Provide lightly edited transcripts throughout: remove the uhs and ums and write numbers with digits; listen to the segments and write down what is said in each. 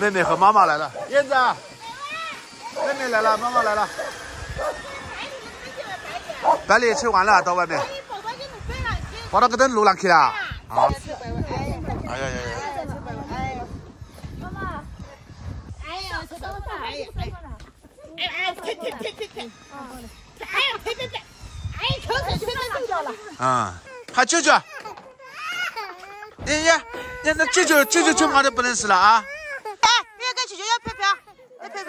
妹妹和妈妈来了，燕子，妹妹来了，妈妈来了。白里吃完了，到外面。把那个灯路上去了。啊。哎呀呀呀！妈妈。哎呀，吃多少？哎呀，哎，停！哎呀，停！哎，全掉了。啊，喊舅舅。 哎呀，那舅舅全跑的不能死了啊！哎，那个舅舅要飘飘，要飘飘。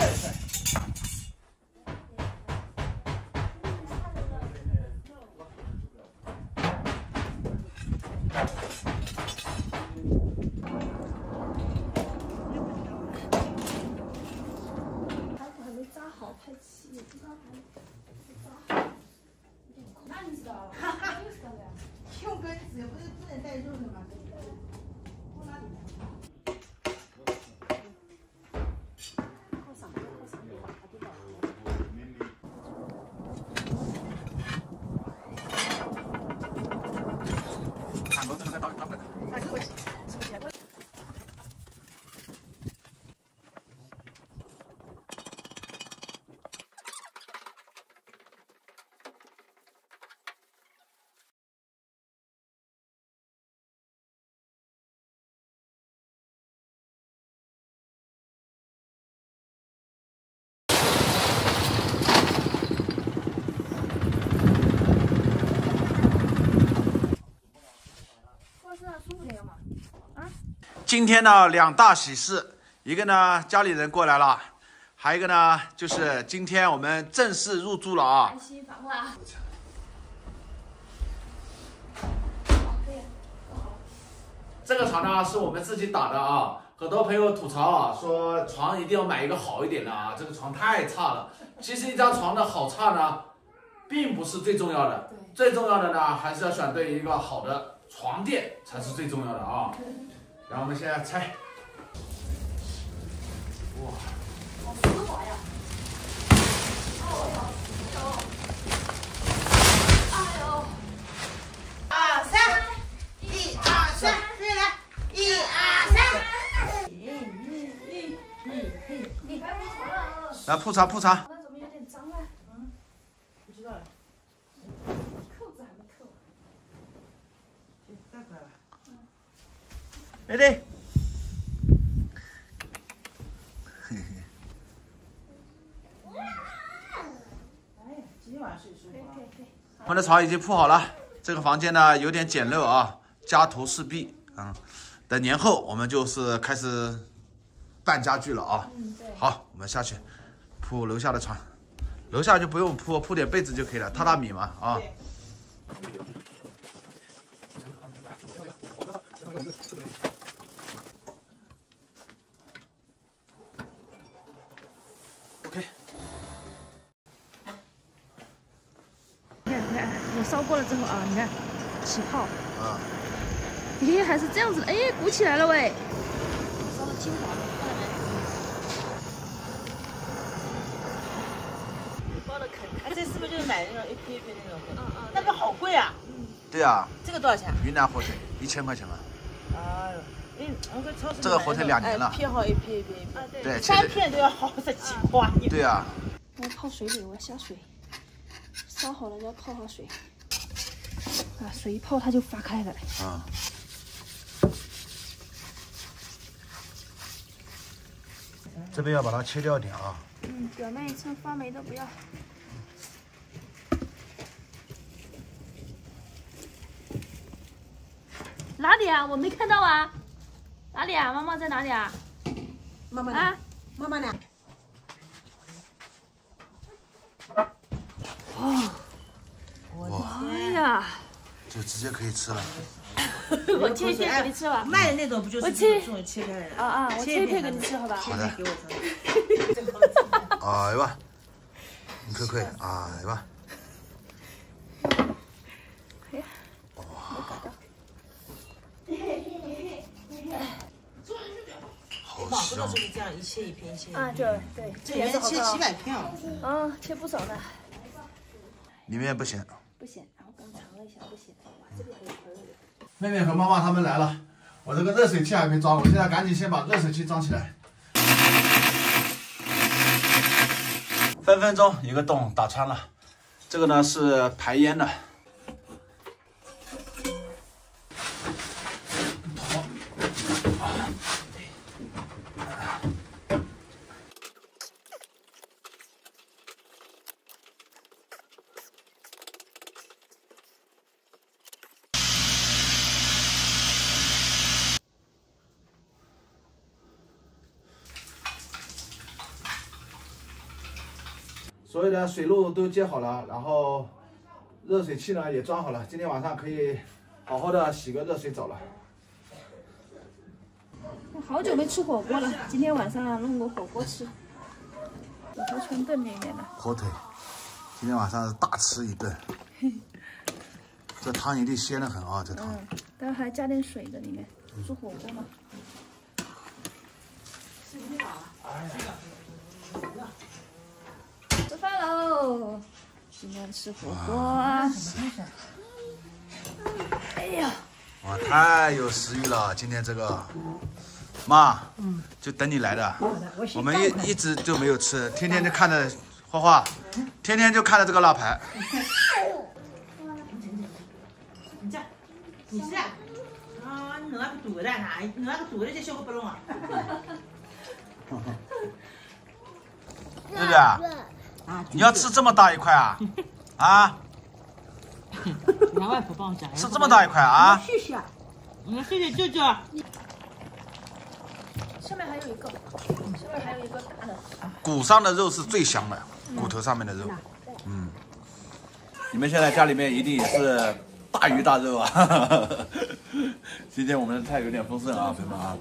一晒。今天呢，两大喜事，一个呢家里人过来了，还有一个呢就是今天我们正式入住了啊。这个床呢是我们自己打的啊，很多朋友吐槽啊，说床一定要买一个好一点的啊，这个床太差了。其实一张床的好差呢，并不是最重要的，最重要的呢还是要选对一个好的床垫才是最重要的啊。 然后我们现在拆，哇，好丝滑呀！哦，1、2、3，对了，1、2、3。来铺茶，铺茶。 哎对，嘿嘿。哎，今晚睡舒服。我们的床已经铺好了，这个房间呢有点简陋啊，家徒四壁啊。等年后我们就是开始办家具了啊。好，我们下去铺楼下的床，楼下就不用铺，铺点被子就可以了，榻榻米嘛啊。 OK。你看，我烧过了之后啊，你看起泡。啊。咦，还是这样子的，哎，鼓起来了喂。烧的金黄。包的啃，哎，这是不是就是买那种一片一片那种？嗯，那个好贵啊。对啊。这个多少钱？云南火腿1000块钱吧。 啊，这个火腿2年了，片好一片，对，3片都要好10几块。对啊，我泡水里，我要下水，烧好了要泡好水，啊，水一泡它就发开了。啊。这边要把它切掉一点啊。嗯，表面一层发霉的不要。 哪里啊？我没看到啊！哪里啊？妈妈在哪里啊？妈妈啊，妈妈呢？哦，我天呀！就直接可以吃了。我切一片给你吃吧。卖的那种不就是这种切开的？啊，我切一片给你吃好吧？好的。哎吧，你快快，哎吧。宝不都是这样一切一片一切一片啊？对，这也是切700片啊，切不少呢。里面不咸，不咸。然后刚尝了一下，不咸。哇，这个很。妹妹和妈妈他们来了，我这个热水器还没装，我现在赶紧先把热水器装起来。分分钟一个洞打穿了，这个呢是排烟的。 所有的水路都接好了，然后热水器呢也装好了，今天晚上可以好好的洗个热水澡了。我好久没吃火锅了，今天晚上弄个火锅吃。火锅村炖里面的火腿，今天晚上大吃一顿。这汤一定鲜得很啊，这汤。但还加点水在里面，煮火锅嘛。吃不饱了。哎呀。 吃饭喽！今天吃火锅啊！哎呀，哇，太有食欲了！今天这个，妈，就等你来的。我们一直就没有吃，天天就看着花花，天天就看着这个辣排。你这，你这，啊，你那个堵的啥？你那个堵的这小伙不弄啊？对不对？ 你要吃这么大一块啊？啊！让外婆帮我夹。吃这么大一块啊？谢谢。嗯，谢谢舅舅。下面还有一个，下面还有一个大的。骨上的肉是最香的，骨头上面的肉。嗯。你们现在家里面一定也是大鱼大肉啊！今天我们的菜有点丰盛啊，朋友们啊。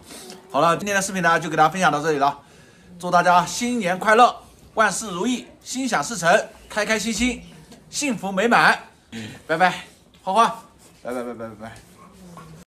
好了，今天的视频呢就给大家分享到这里了，祝大家新年快乐！ 万事如意，心想事成，开开心心，幸福美满。拜拜，花花，拜拜。